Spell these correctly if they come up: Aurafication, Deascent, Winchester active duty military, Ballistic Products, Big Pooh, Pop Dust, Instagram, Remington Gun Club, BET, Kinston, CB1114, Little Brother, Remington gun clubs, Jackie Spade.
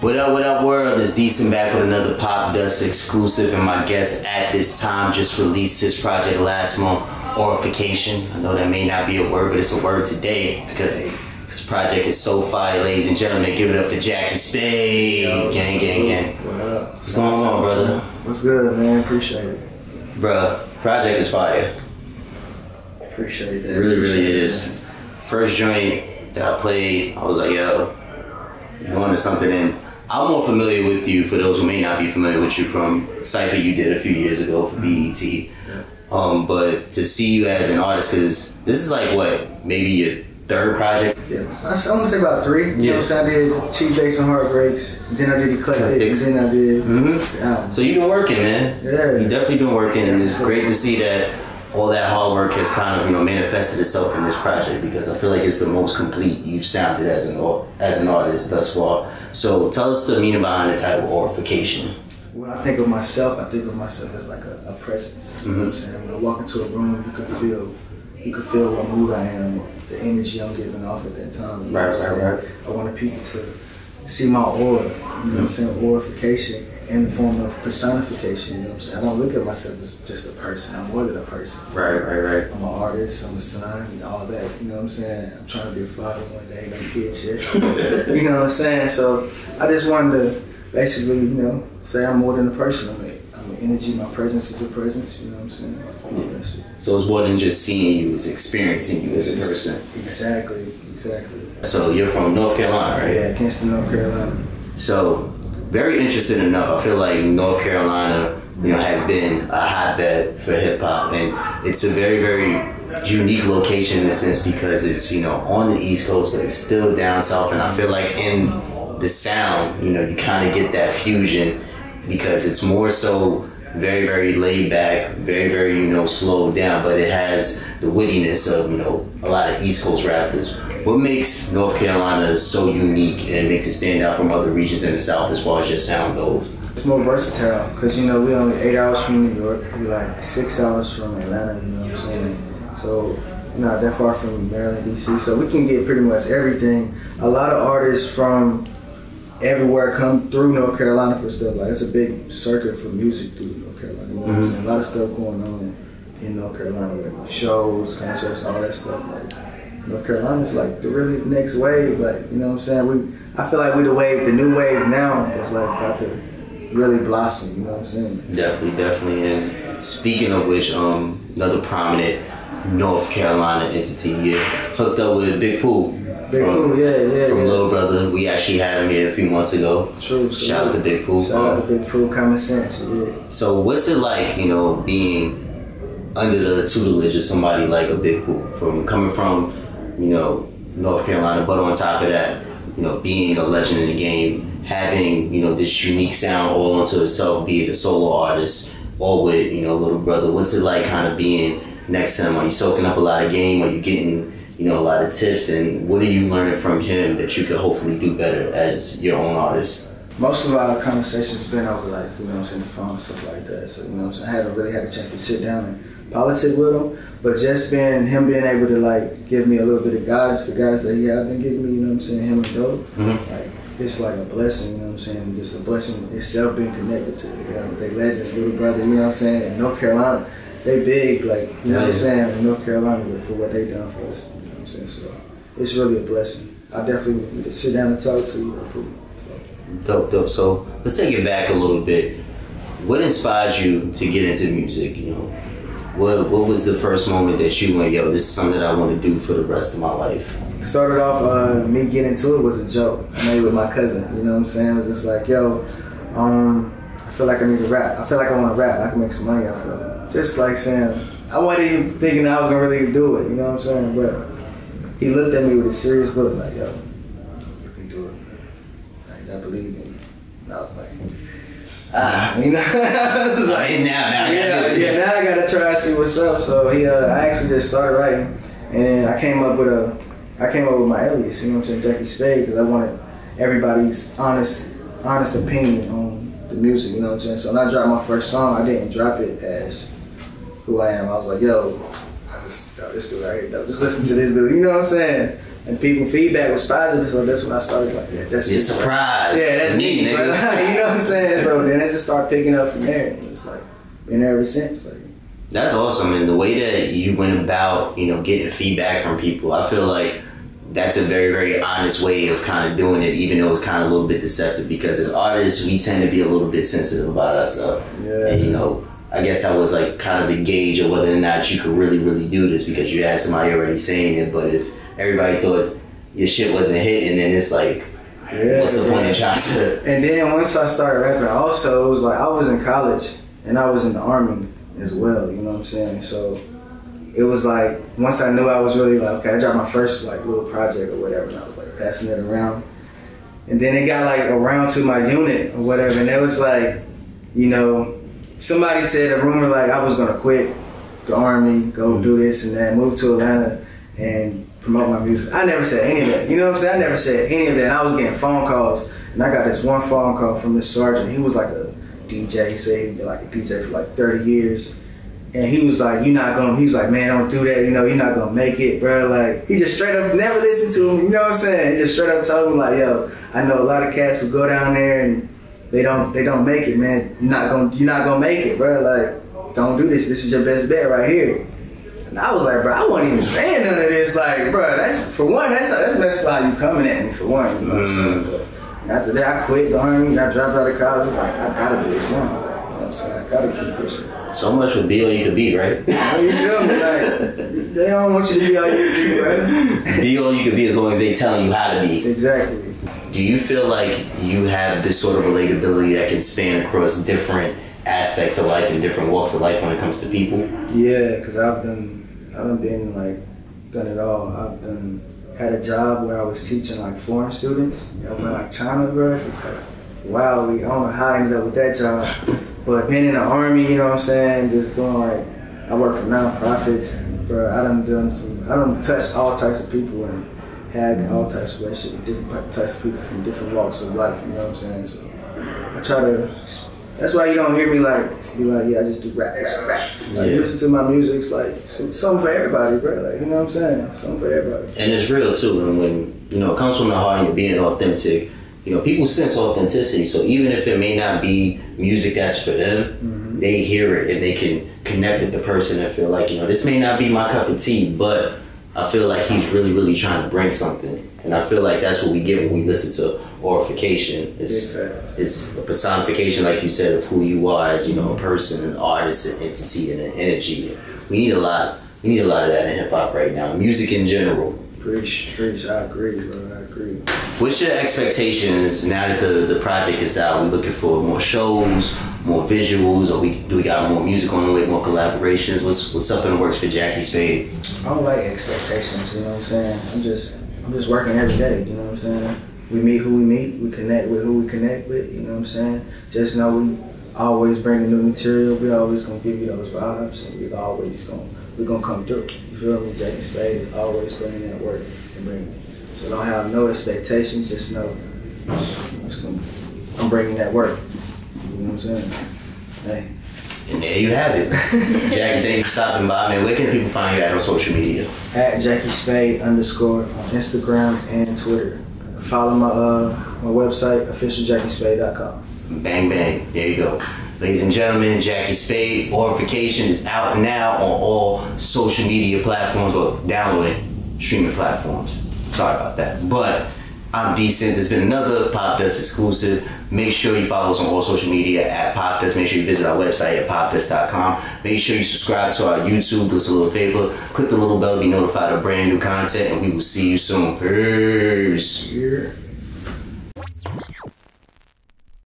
What up world, it's Deascent back with another Pop Dust exclusive, and my guest at this time just released his project last month, Aurafication. I know that may not be a word, but it's a word today because this project is so fire, ladies and gentlemen. Give it up for Jackie Spade. Yo, gang, gang, gang. What up? What's going on, brother? What's good, man? Appreciate it. Bruh, project is fire. Appreciate that. Really is. First joint that I played, I was like, yo, you're going to something. And I'm more familiar with you, for those who may not be familiar with you, from Cypher you did a few years ago for BET. Yeah. But to see you as an artist, because this is like, what, maybe your third project? Yeah, I want to say about three. You know what I'm saying? I did Cheap Dates and Heartbreaks, then I did Eclectic, and then I did So you've been working, man. Yeah. You've definitely been working, and it's great to see that all that hard work has kind of, you know, manifested itself in this project, because I feel like it's the most complete you've sounded as an artist thus far. So tell us the meaning behind the title Aurafication. When I think of myself as like a presence. You know what I'm saying? When I walk into a room, you can feel what mood I am, the energy I'm giving off at that time. You know right. I wanted people to see my aura. You know what I'm saying? Aurafication. In the form of personification, you know what I'm saying? I don't look at myself as just a person. I'm more than a person. Right. I'm an artist, I'm a son, and all that, you know what I'm saying? I'm trying to be a father one day, no kid shit. You know what I'm saying? So I just wanted to basically, you know, say I'm more than a person. I'm an energy, my presence is a presence, you know what I'm saying? So it's more than just seeing you, it's experiencing you as a person. Exactly. So you're from North Carolina, right? Yeah, Kinston, North Carolina. So, very interesting enough. I feel like North Carolina, you know, has been a hotbed for hip hop, and it's a very unique location in a sense, because it's, you know, on the East Coast, but it's still down south. And I feel like in the sound, you know, you kind of get that fusion, because it's more so very laid back, very you know, slowed down, but it has the wittiness of, you know, a lot of East Coast rappers. What makes North Carolina so unique and makes it stand out from other regions in the South as far as your sound goes? It's more versatile, because, you know, we're only 8 hours from New York. We're like 6 hours from Atlanta, you know what I'm saying? So we're not that far from Maryland, DC. So we can get pretty much everything. A lot of artists from everywhere come through North Carolina for stuff. Like, it's a big circuit for music through North Carolina, you know what I'm saying? A lot of stuff going on in North Carolina, like shows, concerts, all that stuff. Like, North Carolina's like the really next wave, like, you know what I'm saying? I feel like we're the wave, the new wave now that's like about to really blossom, you know what I'm saying? Definitely. And speaking of which, another prominent North Carolina entity here, hooked up with Big Pooh. Big Pooh, yeah. From Little Brother. We actually had him here a few months ago. True. Shout out to Big Pooh. Shout out to Big Pooh, common sense, yeah. So what's it like, you know, being under the tutelage of somebody like a Big Pooh, from coming from, you know, North Carolina, but on top of that, you know, being a legend in the game, having, you know, this unique sound all unto itself, be it a solo artist or with, you know, Little Brother? What's it like kind of being next to him? Are you soaking up a lot of game? Are you getting, you know, a lot of tips? And what are you learning from him that you could hopefully do better as your own artist? Most of our conversations been over, like, you know what I'm saying, the phone and stuff like that. So, you know what I'm saying, I haven't really had a chance to sit down and politic with him. But just him being able to, like, give me a little bit of guidance, the guidance that he has been giving me, you know what I'm saying, him and Dope, like, it's like a blessing, you know what I'm saying, just a blessing itself being connected to, you know, they legends, Little Brother, you know what I'm saying, in North Carolina, they big, like, you know what I'm saying, in North Carolina for what they done for us, you know what I'm saying, so it's really a blessing. I definitely need to sit down and talk to you, Dope. So let's take it back a little bit. What inspired you to get into music, you know? What was the first moment that you went, yo, this is something that I want to do for the rest of my life? Started off, me getting into it was a joke I made with my cousin, you know what I'm saying? It was just like, yo, I feel like I need to rap. I feel like I want to rap. I can make some money off of it. Just like saying, I wasn't even thinking I was going to really do it, you know what I'm saying? But he looked at me with a serious look, like, yo, you can do it, man. Like, I believe in you. And I was like, you know, now I gotta try and see what's up. So he, I actually just started writing, and I came up with my alias, you know what I'm saying, Jackie Spade, because I wanted everybody's honest opinion on the music, you know what I'm saying. So when I dropped my first song, I didn't drop it as who I am. I was like, yo, this dude right here, though, just listen to this dude, you know what I'm saying. and people feedback was positive, so that's when I started like, yeah, that's me. Surprise. Yeah, that's me, nigga. You know what I'm saying? So then I just started picking up from there, and it's like been ever since. Like, that's awesome, and the way that you went about, you know, getting feedback from people, I feel like that's a very, very honest way of kind of doing it, even though it's kind of a little bit deceptive, because as artists, we tend to be a little bit sensitive about our stuff. Yeah. And, you know, I guess that was like kind of the gauge of whether or not you could really, really do this, because you had somebody already saying it, but if everybody thought your shit wasn't hitting, then it's like, yeah, what's the point of trying to... And then once I started rapping, also, it was like I was in college, and I was in the Army as well, you know what I'm saying? So it was like, once I knew I was really like, okay, I dropped my first like little project or whatever, and I was like passing it around. And then it got like around to my unit or whatever, and it was like, you know, somebody said a rumor like I was gonna quit the Army, go do this and that, move to Atlanta and promote my music. I never said any of that, you know what I'm saying? I never said any of that. And I was getting phone calls, and I got this one phone call from this sergeant. He was like a DJ, he said he'd been like a DJ for like 30 years. And he was like, you're not gonna, he was like, man, don't do that, you know, you're not gonna make it, bro. Like, he just straight up never listened to him, you know what I'm saying? He just straight up told him like, yo, I know a lot of cats who go down there and they don't make it, man. You're not gonna make it, bro. Like, don't do this. This is your best bet right here. And I was like, bro, I wasn't even saying none of this. Like, bro, that's, for one, that's why you coming at me, for one, you know what I'm saying? But after that, I quit the Army, and I dropped out of college. Like, I gotta do this now. Like, you know what I'm saying? I gotta keep pushing. So much for be all you can be, right? You feel me? Like, they don't want you to be all you can be, right? Be all you can be as long as they telling you how to be. Exactly. Do you feel like you have this sort of relatability that can span across different aspects of life and different walks of life when it comes to people? Yeah, because I've done it all. I've done, had a job where I was teaching like foreign students, you know, like China, bro. It's like wildly, I don't know how I ended up with that job. But being in the Army, you know what I'm saying, just doing like, I work for nonprofits, bro. I done touched all types of people and had all types of relationships with different types of people from different walks of life, you know what I'm saying? So I try to, that's why you don't hear me like, to be like, yeah, I just do rap. Like, yeah. Listen to my music's like, something for everybody, bro. Like, you know what I'm saying? Something for everybody. And it's real too, and when, you know, it comes from the heart and you're being authentic. You know, people sense authenticity, so even if it may not be music that's for them, they hear it and they can connect with the person and feel like, you know, this may not be my cup of tea, but I feel like he's really, really trying to bring something. And I feel like that's what we get when we listen to Aurafication. It's a personification, like you said, of who you are as, you know, a person, an artist, an entity, and an energy. We need a lot of that in hip-hop right now, music in general. Preach, I agree, bro, I agree. What's your expectations now that the project is out? We looking for more shows, more visuals, or do we got more music on the way, more collaborations? What's up in the works for Jackie Spade? I don't like expectations, you know what I'm saying? I'm just working every day, you know what I'm saying? We meet who we meet, we connect with who we connect with, you know what I'm saying? Just know we always bringing new material, we always gonna give you those vibes, and we always gonna come through. You feel me? Jackie Spade is always bringing that work and bringing it. So don't have no expectations, just know I'm bringing that work. You know what I'm saying? Hey. And there you have it. Jackie, thank you for stopping by. Man, where can people find you at on social media? At JackieSpade_ on Instagram and Twitter. Follow my website, officialJackieSpade.com. Bang, bang. There you go. Ladies and gentlemen, Jackie Spade, Aurafication is out now on all social media platforms, or downloading streaming platforms. Sorry about that. But I'm Deascent. There's been another Pop Dust exclusive. Make sure you follow us on all social media at Pop Dust. Make sure you visit our website at popdust.com. Make sure you subscribe to our YouTube. Do us a little favor. Click the little bell to be notified of brand new content, and we will see you soon. Peace.